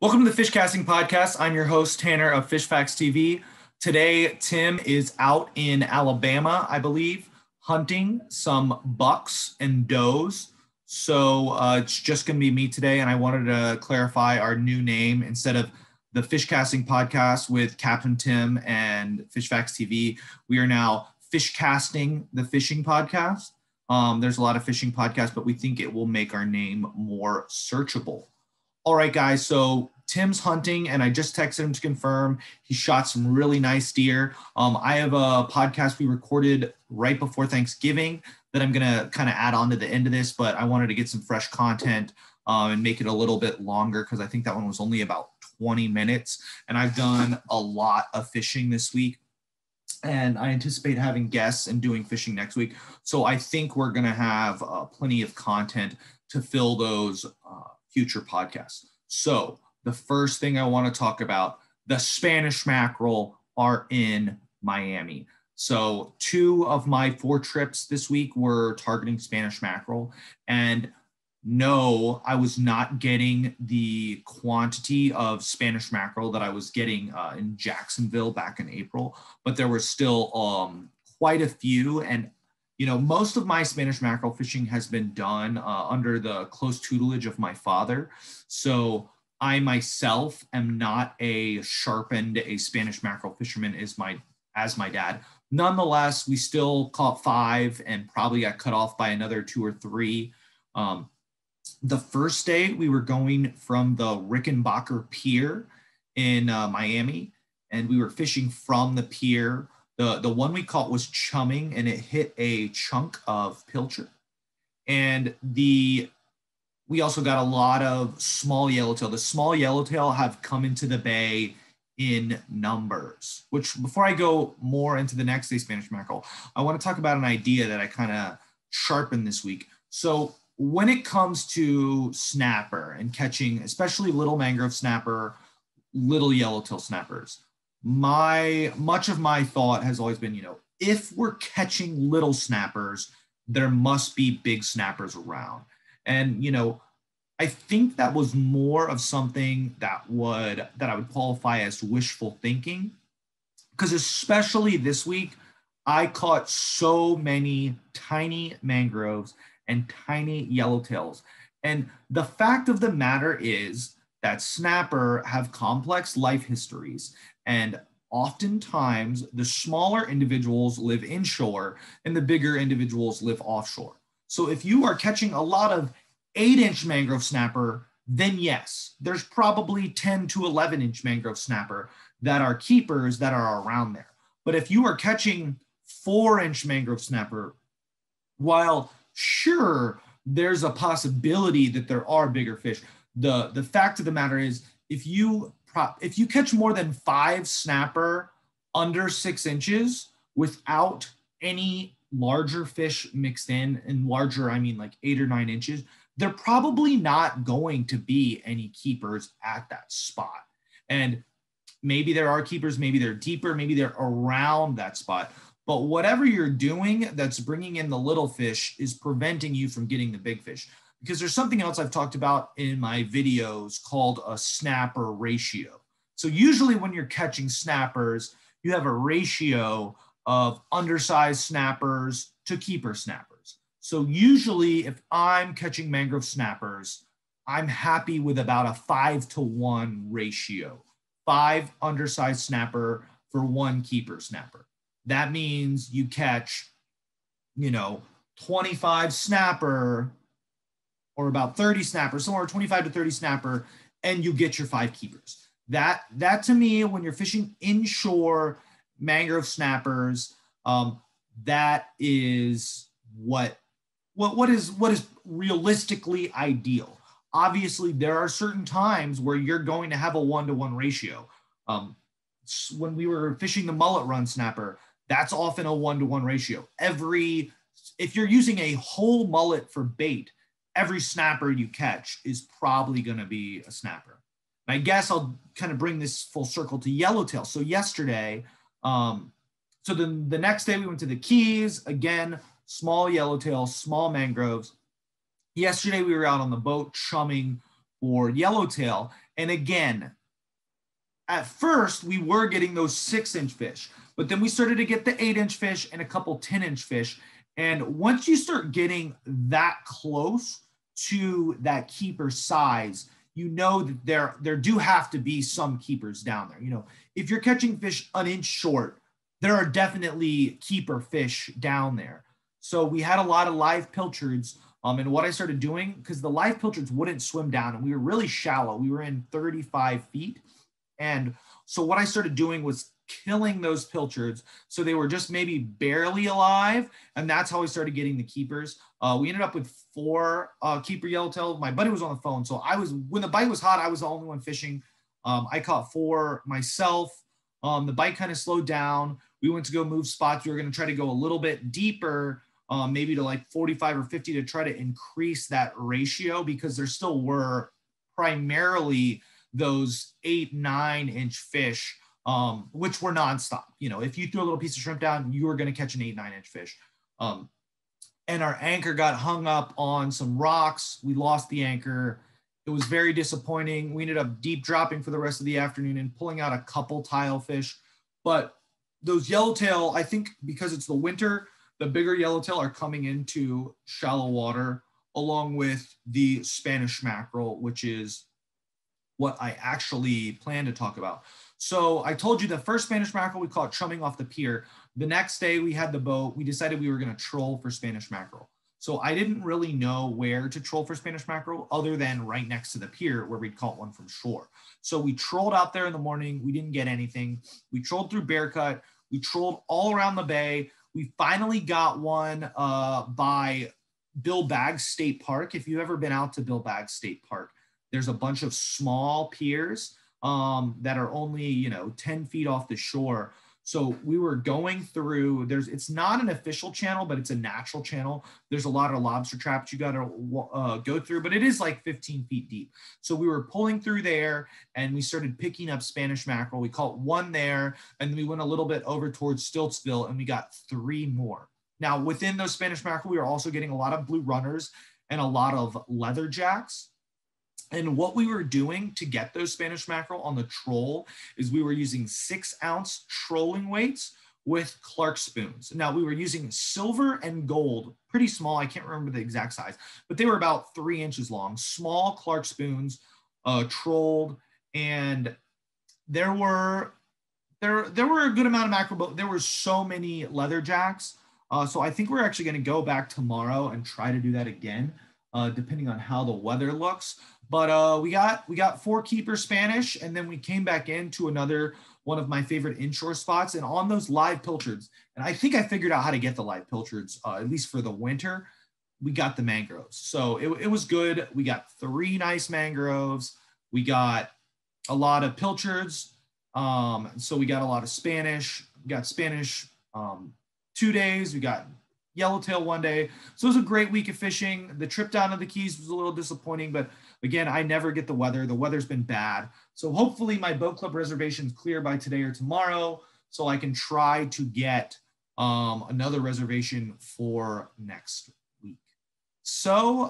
Welcome to the Fishcasting Podcast. I'm your host, Tanner of Fish Facts TV. Today, Tim is out in Alabama, I believe, hunting some bucks and does. So it's just going to be me today. And I wanted to clarify our new name. Instead of the Fishcasting Podcast with Captain Tim and Fish Facts TV, we are now Fishcasting, the fishing podcast. There's a lot of fishing podcasts, but we think it will make our name more searchable. All right, guys, so Tim's hunting, and I just texted him to confirm he shot some really nice deer. I have a podcast we recorded right before Thanksgiving that I'm going to kind of add on to the end of this, but I wanted to get some fresh content and make it a little bit longer because I think that one was only about 20 minutes, and I've done a lot of fishing this week, and I anticipate having guests and doing fishing next week, so I think we're going to have plenty of content to fill those future podcasts. So the first thing I want to talk about, the Spanish mackerel are in Miami. So two of my four trips this week were targeting Spanish mackerel. And no, I was not getting the quantity of Spanish mackerel that I was getting in Jacksonville back in April, but there were still quite a few. And you know, most of my Spanish mackerel fishing has been done under the close tutelage of my father. So I myself am not a sharpened a Spanish mackerel fisherman as my dad. Nonetheless, we still caught five and probably got cut off by another two or three. The first day we were going from the Rickenbacker Pier in Miami, and we were fishing from the pier. The one we caught was chumming, and it hit a chunk of pilcher. And we also got a lot of small yellowtail. The small yellowtail have come into the bay in numbers, which before I go more into the next day Spanish mackerel, I want to talk about an idea that I kind of sharpened this week. So when it comes to snapper and catching, especially little mangrove snapper, little yellowtail snappers, much of my thought has always been, you know, if we're catching little snappers, there must be big snappers around. And, you know, I think that was more of something that I would qualify as wishful thinking, because especially this week, I caught so many tiny mangroves and tiny yellowtails. And the fact of the matter is that snapper have complex life histories. And oftentimes, the smaller individuals live inshore and the bigger individuals live offshore. So if you are catching a lot of 8-inch mangrove snapper, then yes, there's probably 10 to 11-inch mangrove snapper that are keepers that are around there. But if you are catching 4-inch mangrove snapper, while sure, there's a possibility that there are bigger fish, the fact of the matter is if you catch more than 5 snapper under 6 inches without any larger fish mixed in, and larger, I mean like 8 or 9 inches, they're probably not going to be any keepers at that spot. And maybe there are keepers, maybe they're deeper, maybe they're around that spot. But whatever you're doing that's bringing in the little fish is preventing you from getting the big fish. Because there's something else I've talked about in my videos called a snapper ratio. So usually when you're catching snappers, you have a ratio of undersized snappers to keeper snappers. So usually if I'm catching mangrove snappers, I'm happy with about a 5-to-1 ratio, 5 undersized snapper for 1 keeper snapper. That means you catch, you know, 25 snapper, or about 30 snapper, somewhere 25 to 30 snapper, and you get your 5 keepers. That to me, when you're fishing inshore mangrove snappers, that is what is realistically ideal. Obviously, there are certain times where you're going to have a 1-to-1 ratio. When we were fishing the mullet run snapper, that's often a 1-to-1 ratio. If you're using a whole mullet for bait, every snapper you catch is probably going to be a snapper. And I guess I'll kind of bring this full circle to yellowtail. So yesterday, the next day we went to the Keys, again, small yellowtail, small mangroves. Yesterday we were out on the boat chumming for yellowtail. and again. At first, we were getting those 6-inch fish, but then we started to get the 8-inch fish and a couple 10-inch fish. And once you start getting that close to that keeper size, you know that there do have to be some keepers down there. You know, if you're catching fish an inch short, there are definitely keeper fish down there. So we had a lot of live pilchards. And what I started doing, because the live pilchards wouldn't swim down and we were really shallow. We were in 35 feet. And so what I started doing was killing those pilchards. So they were just maybe barely alive. And that's how we started getting the keepers. We ended up with 4 keeper yellowtail. My buddy was on the phone. So I was, when the bite was hot, I was the only one fishing. I caught 4 myself. The bite kind of slowed down. We went to go move spots. We were going to try to go a little bit deeper, maybe to like 45 or 50 to try to increase that ratio, because there still were primarily those 8-9 inch fish, which were nonstop. You know, if you threw a little piece of shrimp down, you were going to catch an 8-9 inch fish. And our anchor got hung up on some rocks. We lost the anchor. It was very disappointing. We ended up deep dropping for the rest of the afternoon and pulling out a couple tilefish. But those yellowtail, I think because it's the winter, the bigger yellowtail are coming into shallow water, along with the Spanish mackerel, which is what I actually plan to talk about. So I told you the first Spanish mackerel we caught chumming off the pier. The next day we had the boat. We decided we were going to troll for Spanish mackerel. So I didn't really know where to troll for Spanish mackerel other than right next to the pier where we'd caught one from shore. So we trolled out there in the morning. We didn't get anything. We trolled through Bearcut. We trolled all around the bay. We finally got one by Bill Baggs State Park. If you've ever been out to Bill Baggs State Park, there's a bunch of small piers that are only, you know, 10 feet off the shore. So we were going through, it's not an official channel, but it's a natural channel. There's a lot of lobster traps you got to go through, but it is like 15 feet deep. So we were pulling through there and we started picking up Spanish mackerel. We caught one there and then we went a little bit over towards Stiltsville and we got 3 more. Now within those Spanish mackerel, we were also getting a lot of blue runners and a lot of leatherjacks. And what we were doing to get those Spanish mackerel on the troll is we were using 6-ounce trolling weights with Clark spoons. Now we were using silver and gold, pretty small. I can't remember the exact size, but they were about 3 inches long, small Clark spoons, trolled. And there were a good amount of mackerel, but there were so many leatherjacks. So I think we're actually going to go back tomorrow and try to do that again, depending on how the weather looks. But we got 4 keeper Spanish, and then we came back into another one of my favorite inshore spots, and on those live pilchards. And I think I figured out how to get the live pilchards, at least for the winter. We got the mangroves, so it was good. We got 3 nice mangroves. We got a lot of pilchards, so we got a lot of Spanish. We got Spanish 2 days. We got yellowtail 1 day. So it was a great week of fishing. The trip down to the Keys was a little disappointing, but again, I never get the weather. The weather's been bad. So hopefully my boat club reservation's clear by today or tomorrow, so I can try to get another reservation for next week. So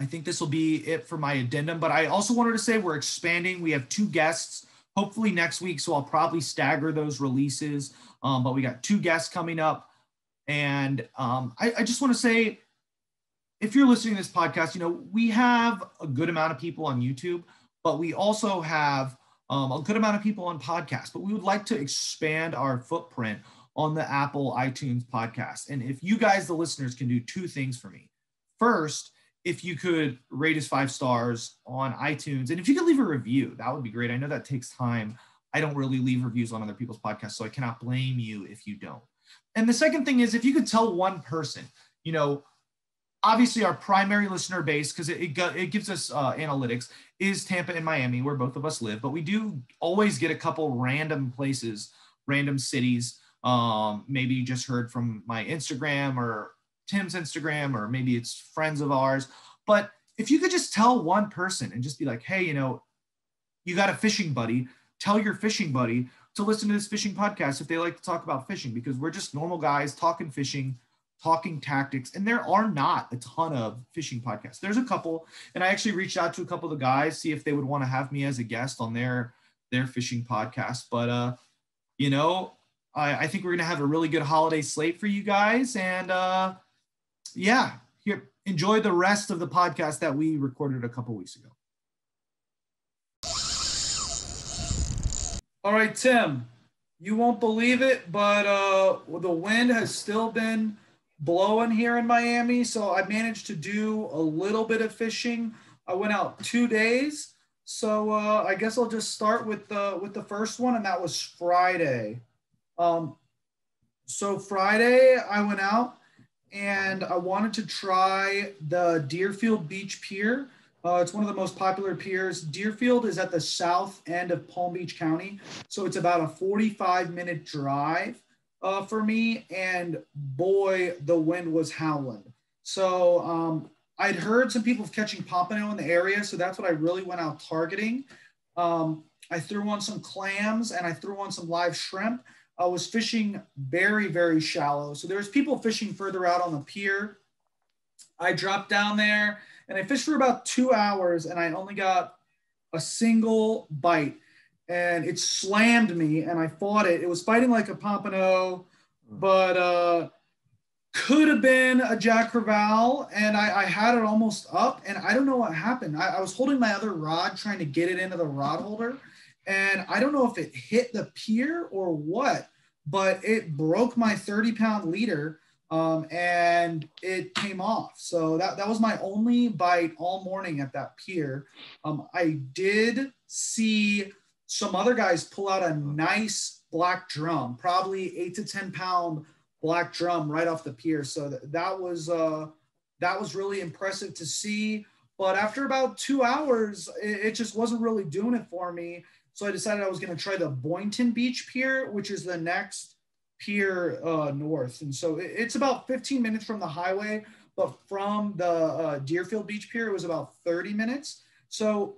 I think this will be it for my addendum, but I also wanted to say we're expanding. We have 2 guests, hopefully next week. So I'll probably stagger those releases, but we got 2 guests coming up. And I just want to say, if you're listening to this podcast, you know, we have a good amount of people on YouTube, but we also have a good amount of people on podcasts, but we would like to expand our footprint on the Apple iTunes podcast. And if you guys, the listeners, can do 2 things for me. First, if you could rate us 5 stars on iTunes, and if you could leave a review, that would be great. I know that takes time. I don't really leave reviews on other people's podcasts, so I cannot blame you if you don't. And the second thing is, if you could tell one person, you know, obviously our primary listener base, because it gives us analytics, is Tampa and Miami, where both of us live. But we do always get a couple random places, random cities. Maybe you just heard from my Instagram or Tim's Instagram, or maybe it's friends of ours. But if you could just tell one person and just be like, hey, you know, you got a fishing buddy, tell your fishing buddy to listen to this fishing podcast if they like to talk about fishing, because we're just normal guys talking fishing. talking tactics. And there are not a ton of fishing podcasts. There's a couple, and I actually reached out to a couple of the guys, see if they would want to have me as a guest on their fishing podcast. But, you know, I think we're going to have a really good holiday slate for you guys. And yeah, here, enjoy the rest of the podcast that we recorded a couple weeks ago. All right, Tim, you won't believe it, but the wind has still been blowing here in Miami. So I managed to do a little bit of fishing. I went out 2 days. So I guess I'll just start with the first one, and that was Friday. So Friday I went out and I wanted to try the Deerfield Beach Pier. It's one of the most popular piers. Deerfield is at the south end of Palm Beach County. So it's about a 45-minute drive for me. And boy, the wind was howling. So I'd heard some people catching pompano in the area. So that's what I really went out targeting. I threw on some clams and I threw on some live shrimp. I was fishing very, very shallow. So there's people fishing further out on the pier. I dropped down there and I fished for about 2 hours and I only got a single bite and it slammed me and I fought it. It was fighting like a pompano, but could have been a Jack Crevalle, and I had it almost up and I don't know what happened. I was holding my other rod trying to get it into the rod holder and I don't know if it hit the pier or what, but it broke my 30-pound leader. And it came off. So that was my only bite all morning at that pier. I did see some other guys pull out a nice black drum, probably 8 to 10 pound black drum right off the pier. So that was really impressive to see. But after about 2 hours, it just wasn't really doing it for me. So I decided I was going to try the Boynton Beach Pier, which is the next pier north, and so it's about 15 minutes from the highway, but from the Deerfield Beach Pier it was about 30 minutes. So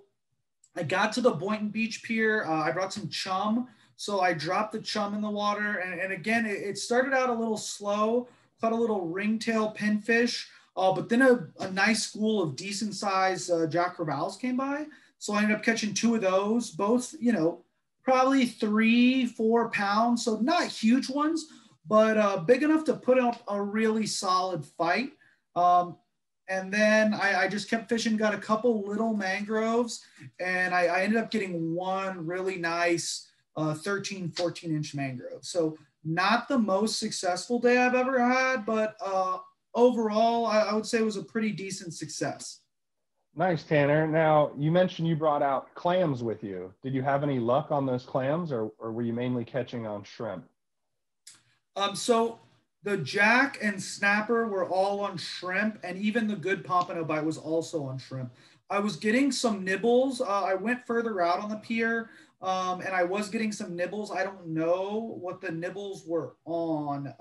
I got to the Boynton Beach Pier. I brought some chum, so I dropped the chum in the water, and again it started out a little slow, caught a little ringtail pinfish, but then a nice school of decent sized Jack Crevalles came by, so I ended up catching 2 of those, both, you know, probably 3-4 pounds. So not huge ones, but big enough to put up a really solid fight. And then I just kept fishing, got a couple little mangroves, and I ended up getting one really nice 13, 14 inch mangrove. So not the most successful day I've ever had, but overall, I would say it was a pretty decent success. Nice, Tanner. Now, you mentioned you brought out clams with you. Did you have any luck on those clams, or were you mainly catching on shrimp? So the jack and snapper were all on shrimp, and even the good pompano bite was also on shrimp. I was getting some nibbles. I went further out on the pier, and I was getting some nibbles. I don't know what the nibbles were on.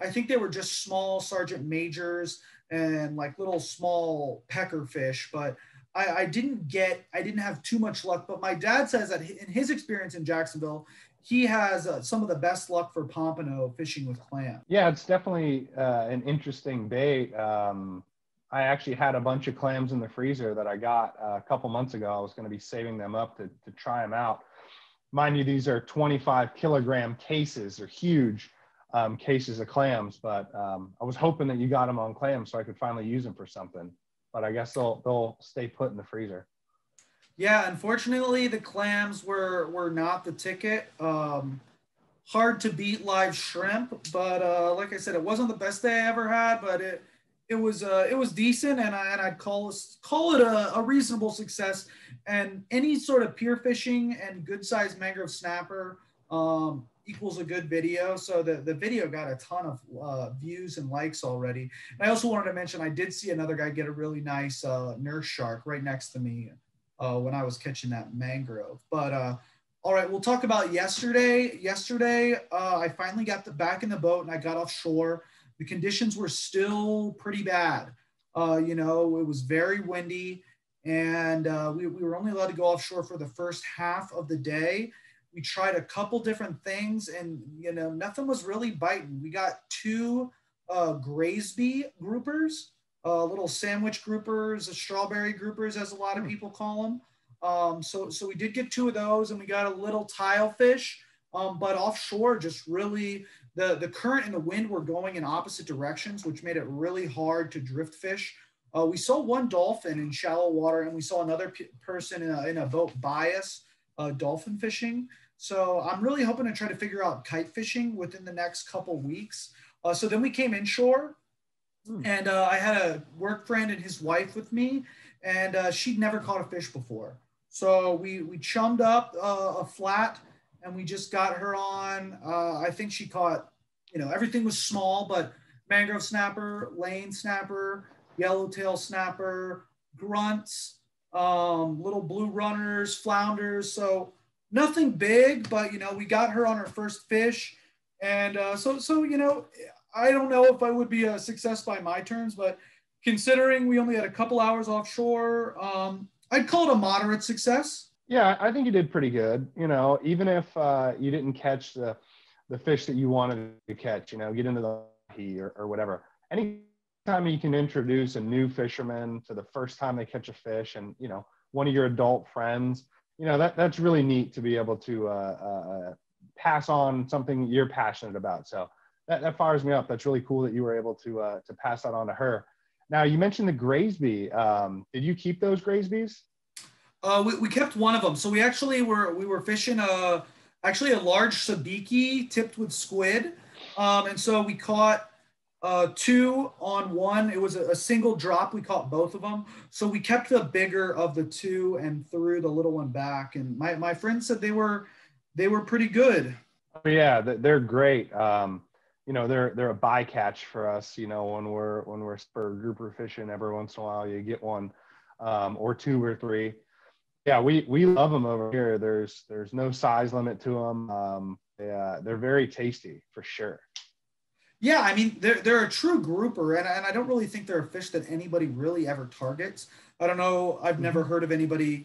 I think they were just small Sergeant Majors and like little small pecker fish, but I didn't have too much luck. But my dad says that in his experience in Jacksonville, he has some of the best luck for pompano fishing with clam. Yeah, it's definitely an interesting bait. I actually had a bunch of clams in the freezer that I got a couple months ago. I was going to be saving them up to try them out. Mind you, these are 25-kilogram cases. They're huge cases of clams, but I was hoping that you got them on clams so I could finally use them for something, but I guess they'll stay put in the freezer. Yeah, unfortunately the clams were not the ticket. Hard to beat live shrimp, but like I said, it wasn't the best day I ever had, but it was decent, and I'd call it a reasonable success. And any sort of pier fishing and good sized mangrove snapper equals a good video. So the video got a ton of views and likes already. And I also wanted to mention, I did see another guy get a really nice nurse shark right next to me when I was catching that mangrove. But all right, we'll talk about yesterday. Yesterday, I finally got back in the boat and I got offshore. The conditions were still pretty bad. You know, it was very windy, and we were only allowed to go offshore for the first half of the day. We tried a couple different things, and, you know, nothing was really biting. We got 2 Graysby groupers, little sandwich groupers, strawberry groupers, as a lot of people call them. So we did get two of those, and we got a little tilefish. But offshore, just really the current and the wind were going in opposite directions, which made it really hard to drift fish. We saw one dolphin in shallow water, and we saw another person in a boat bias dolphin fishing. So I'm really hoping to try to figure out kite fishing within the next couple weeks. So then we came inshore, and I had a work friend and his wife with me, and she'd never caught a fish before. So we chummed up a flat, and we just got her on. I think she caught, everything was small, but mangrove snapper, lane snapper, yellowtail snapper, grunts, little blue runners, flounders. So nothing big, but, we got her on her first fish. And so, I don't know if I would be a success by my terms, but considering we only had a couple hours offshore, I'd call it a moderate success. Yeah, I think you did pretty good. Even if you didn't catch the fish that you wanted to catch, get into the he or whatever. Anytime you can introduce a new fisherman to the first time they catch a fish, and one of your adult friends, that's really neat to be able to pass on something you're passionate about. So that fires me up. That's really cool that you were able to pass that on to her. Now you mentioned the Graysby. Did you keep those Graysbys? We kept one of them. So we actually were fishing a large sabiki tipped with squid. And so we caught two on one. It was a single drop. We caught both of them. So we kept the bigger of the two and threw the little one back. And my friend said they were pretty good. Yeah, they're great. They're a bycatch for us. When we're spur grouper fishing, every once in a while you get one or two or three. Yeah, we love them over here. There's no size limit to them. They're very tasty for sure. Yeah, I mean, they're a true grouper, and I don't really think they're a fish that anybody really ever targets. I don't know. I've never heard of anybody,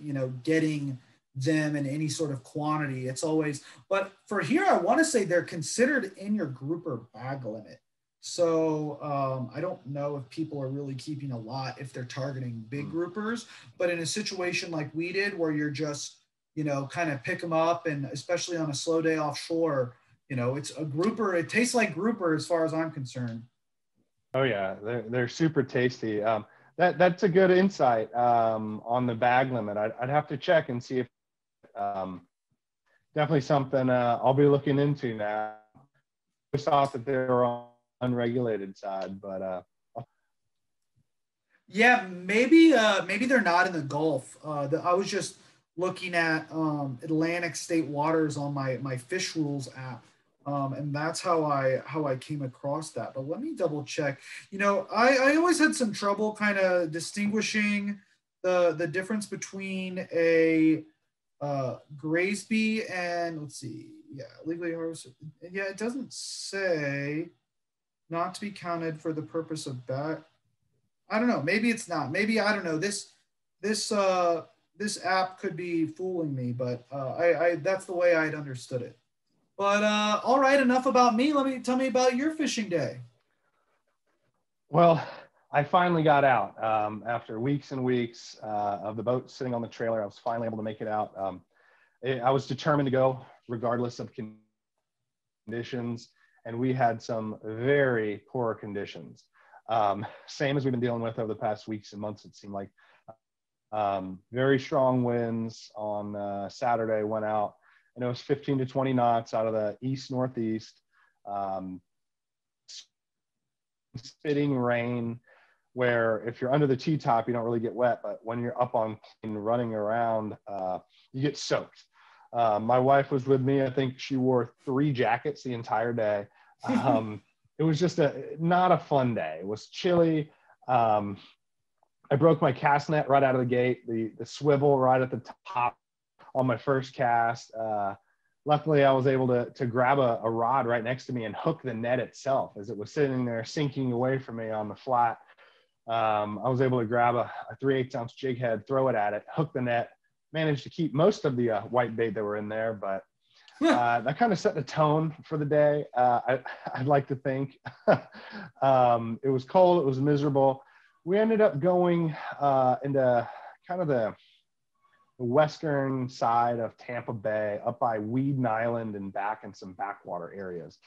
getting them in any sort of quantity. It's always, but for here, I want to say they're considered in your grouper bag limit. So I don't know if people are really keeping a lot if they're targeting big groupers, but in a situation like we did where you're just, kind of pick them up, and especially on a slow day offshore, it's a grouper. It tastes like grouper as far as I'm concerned. Oh yeah, they're super tasty. That's a good insight on the bag limit. I'd have to check and see if definitely something I'll be looking into now. I saw that they were on unregulated side, but yeah, maybe they're not in the Gulf. I was just looking at Atlantic state waters on my fish rules app, and that's how I came across that. But let me double check. I always had some trouble kind of distinguishing the difference between a Graysby and, let's see, yeah, legally harvested. Yeah, it doesn't say. Not to be counted for the purpose of back. I don't know. Maybe it's not. Maybe, I don't know. This app could be fooling me, but that's the way I had understood it. But all right, enough about me. Tell me about your fishing day. Well, I finally got out after weeks and weeks of the boat sitting on the trailer. I was finally able to make it out. I was determined to go regardless of conditions. And we had some very poor conditions. Same as we've been dealing with over the past weeks and months, it seemed like. Very strong winds on Saturday, went out, and it was 15 to 20 knots out of the east-northeast. Spitting rain, where if you're under the T-top, you don't really get wet, but when you're up on and running around, you get soaked. My wife was with me. I think she wore three jackets the entire day. It was just not a fun day. It was chilly. I broke my cast net right out of the gate, the swivel right at the top on my first cast. Luckily, I was able to grab a rod right next to me and hook the net itself as it was sitting there sinking away from me on the flat. I was able to grab a 3/8 ounce jig head, throw it at it, hook the net, managed to keep most of the white bait that were in there, but That kind of set the tone for the day. I'd like to think. It was cold. It was miserable. We ended up going into kind of the western side of Tampa Bay, up by Weedon Island and back in some backwater areas.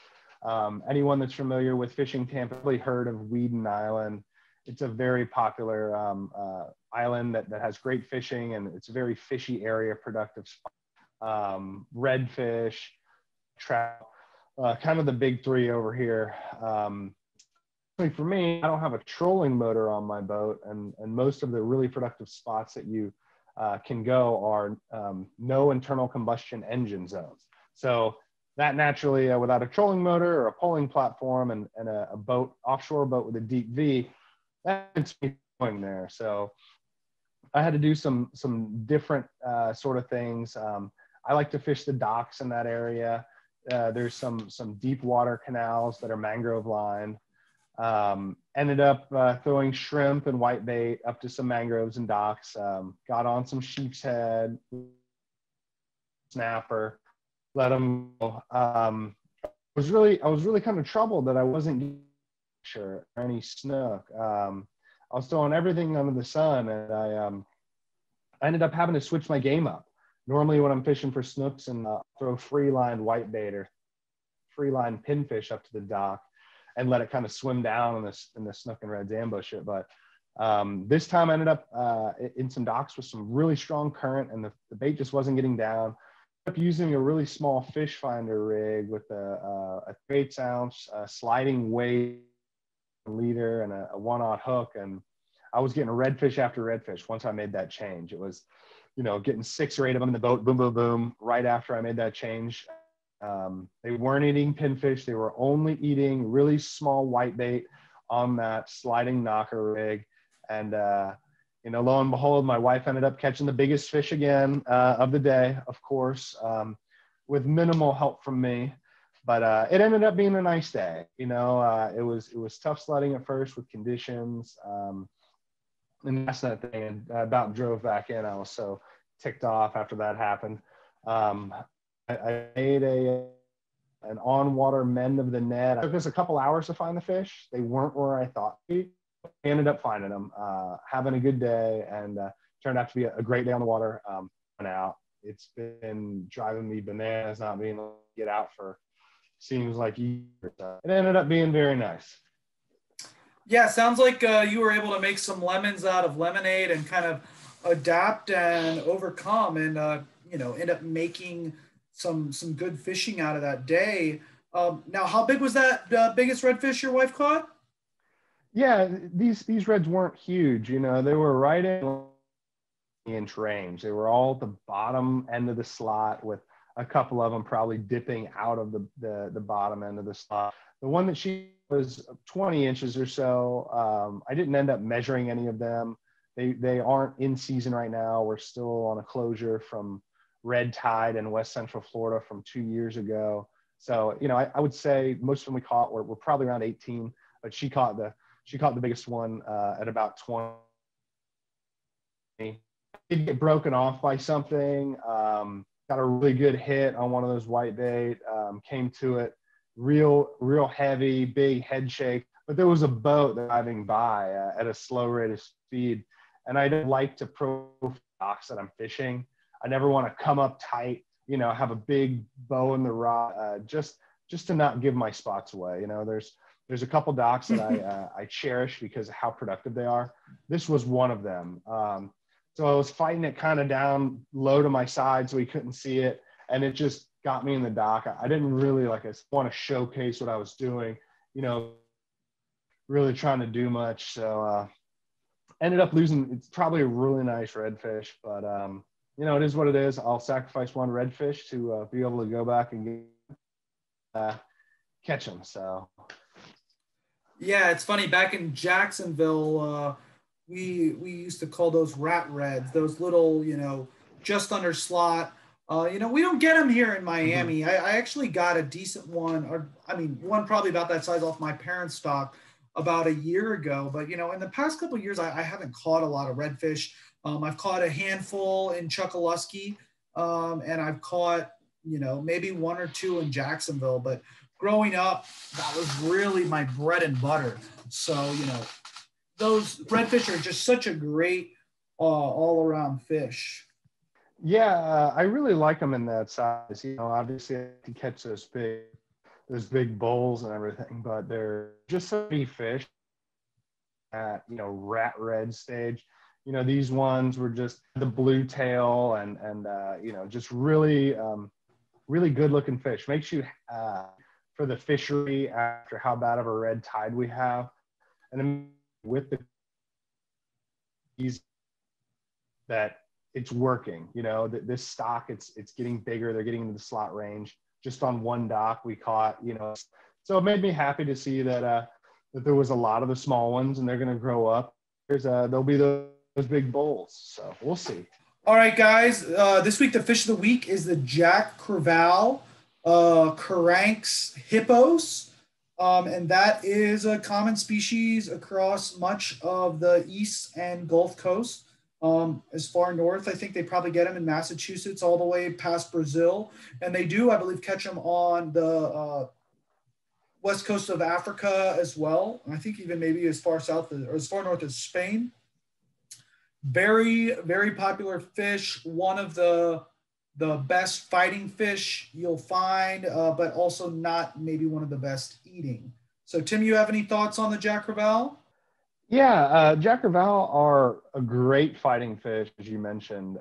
Anyone that's familiar with fishing Tampa probably heard of Weedon Island. It's a very popular island that has great fishing, and it's a very fishy area, productive spot. Redfish, trout, kind of the big three over here. For me, I don't have a trolling motor on my boat, and most of the really productive spots that you can go are no internal combustion engine zones. So that naturally, without a trolling motor or a polling platform and a boat, offshore boat with a deep V, that's going there. So I had to do some different sort of things. I like to fish the docks in that area. There's some deep water canals that are mangrove lined. Ended up throwing shrimp and whitebait up to some mangroves and docks. Got on some sheep's head, snapper, let them go. I was really kind of troubled that I wasn't getting sure any snook. I was throwing everything under the sun, and I ended up having to switch my game up. Normally when I'm fishing for snooks and throw free lined whitebait or free lined pinfish up to the dock and let it kind of swim down in the snook and reds ambush it. But this time I ended up in some docks with some really strong current, and the bait just wasn't getting down. I ended up using a really small fish finder rig with a 8-ounce sliding weight leader and a 1/0 hook, and I was getting redfish after redfish once I made that change. It was, you know, getting 6 or 8 of them in the boat, boom, boom, boom, right after I made that change. They weren't eating pinfish. They were only eating really small whitebait on that sliding knocker rig. And, you know, lo and behold, my wife ended up catching the biggest fish again of the day, of course, with minimal help from me. But it ended up being a nice day. You know, it was tough sledding at first with conditions. And that's that thing. I about drove back in. I was so ticked off after that happened. I made an on-water mend of the net. It took us a couple hours to find the fish. They weren't where I thought. We ended up finding them, having a good day, and turned out to be a great day on the water. Now it's been driving me bananas not being able to get out for seems like years. It ended up being very nice. Yeah, sounds like you were able to make some lemons out of lemonade and kind of adapt and overcome, and you know, end up making some good fishing out of that day. Now, how big was that biggest redfish your wife caught? Yeah, these reds weren't huge. You know, they were right in the inch range. They were all at the bottom end of the slot, with a couple of them probably dipping out of the bottom end of the slot. The one that she was 20 inches or so. I didn't end up measuring any of them. They aren't in season right now. We're still on a closure from red tide in West Central Florida from 2 years ago. So, you know, I would say most of them we caught were probably around 18, but she caught the biggest one at about 20. It did get broken off by something. Got a really good hit on one of those whitebait, came to it real heavy, big head shake. But there was a boat driving by at a slow rate of speed. And I don't like to profile docks that I'm fishing. I never want to come up tight, you know, have a big bow in the rod, just to not give my spots away. You know, there's a couple docks that I cherish because of how productive they are. This was one of them. So I was fighting it kind of down low to my side so he couldn't see it. And it just got me in the dock. I didn't really, like, I want to showcase what I was doing, you know, really trying to do much. So ended up losing. It's probably a really nice redfish, but, you know, it is what it is. I'll sacrifice one redfish to be able to go back and catch him. So. Yeah, it's funny. Back in Jacksonville, we used to call those rat reds, those little, you know, just under slot. You know, we don't get them here in Miami. Mm-hmm. I actually got a decent one, or I mean, one probably about that size off my parents' stock about a year ago. But, you know, in the past couple of years, I haven't caught a lot of redfish. I've caught a handful in Chuckalusky, and I've caught, you know, maybe one or two in Jacksonville, but growing up, that was really my bread and butter. So, you know, those redfish are just such a great all-around fish. Yeah, I really like them in that size. You know, obviously I can catch those big bowls and everything, but they're just so many fish at, you know, rat red stage. You know, these ones were just the blue tail and you know, just really, really good looking fish. Makes you, for the fishery after how bad of a red tide we have. And then with the ease that it's working, you know, that this stock, it's getting bigger. They're getting into the slot range. Just on one dock we caught, you know, so it made me happy to see that, that there was a lot of the small ones, and they're going to grow up. There'll be those big bowls. So we'll see. All right, guys. This week, the fish of the week is the Jack Crevalle, Caranx hippos. And that is a common species across much of the East and Gulf Coast. As far north, I think they probably get them in Massachusetts all the way past Brazil. And they do, I believe, catch them on the west coast of Africa as well. And I think even maybe as far south as, or as far north as Spain. Very, very popular fish. One of the best fighting fish you'll find, but also not maybe one of the best eating. So Tim, you have any thoughts on the Jack Crevalle? Yeah, Jack Crevalle are a great fighting fish, as you mentioned.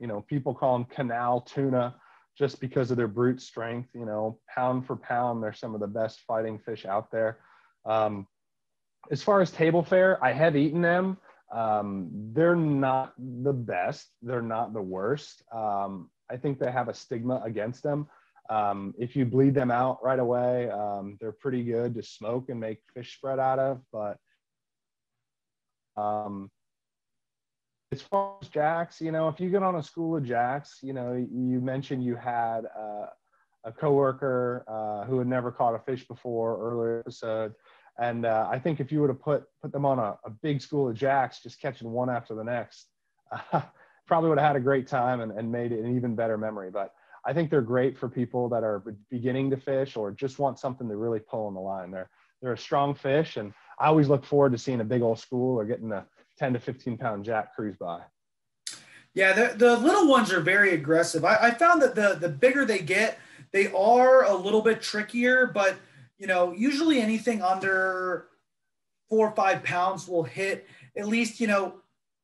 You know, people call them canal tuna just because of their brute strength. You know, pound for pound, they're some of the best fighting fish out there. As far as table fare, I have eaten them. They're not the best. They're not the worst. I think they have a stigma against them. If you bleed them out right away, they're pretty good to smoke and make fish spread out of. But as far as jacks, you know, if you get on a school of jacks, you know, you mentioned you had a coworker who had never caught a fish before earlier episode. And I think if you were to put them on a big school of jacks, just catching one after the next, probably would have had a great time and made it an even better memory. But I think they're great for people that are beginning to fish or just want something to really pull on the line. They're a strong fish, and I always look forward to seeing a big old school or getting a 10 to 15 pound jack cruise by. Yeah, the little ones are very aggressive. I found that the bigger they get, they are a little bit trickier, but you know, usually anything under 4 or 5 pounds will hit at least, you know,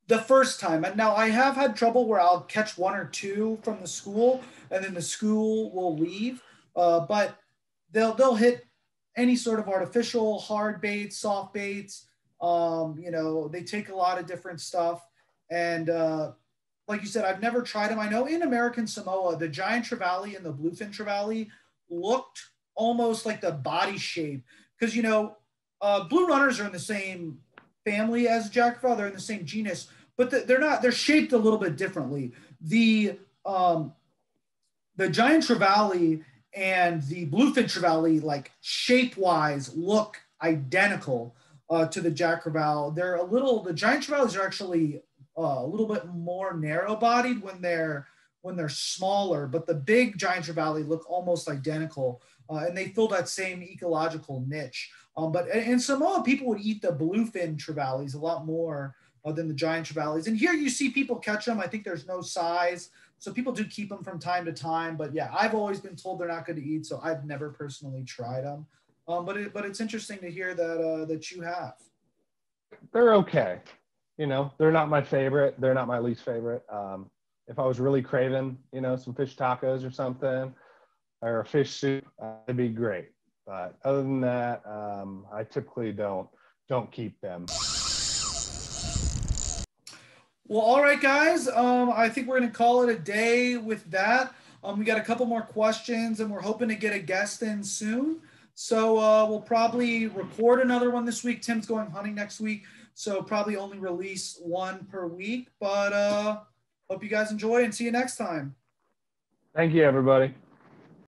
the first time. And now I have had trouble where I'll catch one or two from the school and then the school will leave, but they'll hit any sort of artificial, hard baits, soft baits. You know, they take a lot of different stuff. And like you said, I've never tried them. I know in American Samoa, the giant trevally and the bluefin trevally looked almost like the body shape, because you know, blue runners are in the same family as Jack Crevalle, they're in the same genus, but they're shaped a little bit differently. The giant trevally and the bluefin trevally, like shape wise, look identical to the Jack Crevalle. The giant trevallys are actually a little bit more narrow bodied when they're smaller, but the big giant trevally look almost identical. And they fill that same ecological niche. But in Samoa, people would eat the bluefin trevallys a lot more than the giant trevallys. And here you see people catch them. I think there's no size. So people do keep them from time to time. But yeah, I've always been told they're not good to eat, so I've never personally tried them. But it's interesting to hear that, that you have. They're okay. You know, they're not my favorite. They're not my least favorite. If I was really craving, you know, some fish tacos or something, or a fish soup, that'd be great. But other than that, I typically don't keep them. Well, all right, guys. I think we're going to call it a day with that. We got a couple more questions, and we're hoping to get a guest in soon. So we'll probably record another one this week. Tim's going hunting next week, so probably only release one per week. But hope you guys enjoy, and see you next time. Thank you, everybody.